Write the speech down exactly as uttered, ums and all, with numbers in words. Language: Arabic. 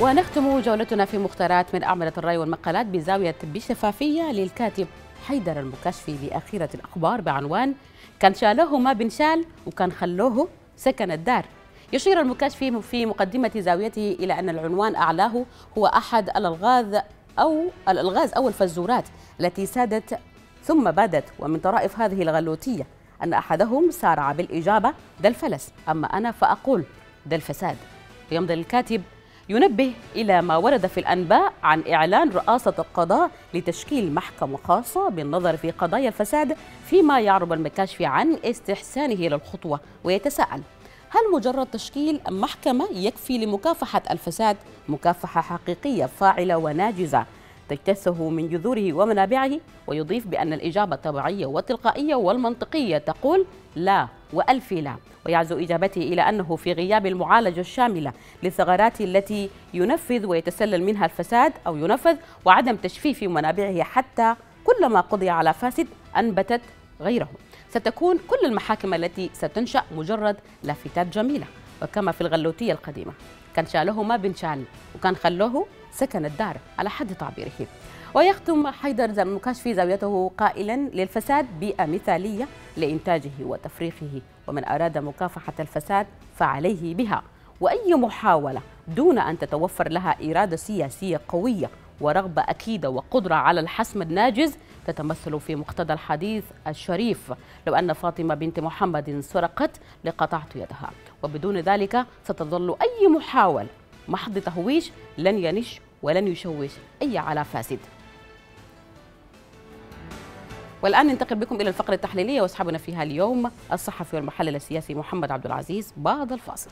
ونختم جولتنا في مختارات من أعمدة الرأي والمقالات بزاوية بشفافية للكاتب حيدر المكاشفي بأخيرة الأخبار بعنوان كان شالوه ما بنشال وكان خلوه سكن الدار. يشير المكاشفي في مقدمة زاويته إلى أن العنوان أعلاه هو أحد الألغاز أو الألغاز أو الفزورات التي سادت ثم بدت، ومن طرائف هذه الغلوتية أن أحدهم سارع بالإجابة ده الفلس، أما أنا فأقول ده الفساد. يمضي الكاتب ينبه إلى ما ورد في الأنباء عن إعلان رئاسة القضاء لتشكيل محكمة خاصة بالنظر في قضايا الفساد، فيما يعرب المكاشفي عن استحسانه للخطوة ويتساءل هل مجرد تشكيل محكمة يكفي لمكافحة الفساد مكافحة حقيقية فاعلة وناجزة تجتثه من جذوره ومنابعه؟ ويضيف بأن الإجابة الطبيعية والتلقائية والمنطقية تقول لا وألف لا، ويعزو إجابته إلى أنه في غياب المعالجة الشاملة للثغرات التي ينفذ ويتسلل منها الفساد أو ينفذ، وعدم تجفيف منابعه حتى كلما قضي على فاسد أنبتت غيره. ستكون كل المحاكم التي ستنشأ مجرد لافتات جميلة، وكما في الغلوتية القديمة كان شالوه ما بنشال وكان خلوه سكن الدار على حد تعبيره. ويختم حيدر المكاشفي زاويته قائلا للفساد بيئة مثالية لإنتاجه وتفريخه، ومن أراد مكافحة الفساد فعليه بها، وأي محاولة دون أن تتوفر لها إرادة سياسية قوية ورغبة أكيدة وقدرة على الحسم الناجز تتمثل في مقتضى الحديث الشريف لو أن فاطمة بنت محمد سرقت لقطعت يدها، وبدون ذلك ستظل أي محاولة محض تهويش لن ينش ولن يشوش أي على فاسد. والآن ننتقل بكم إلى الفقرة التحليلية، وأصحابنا فيها اليوم الصحفي والمحلل السياسي محمد عبد العزيز بعد الفاصل.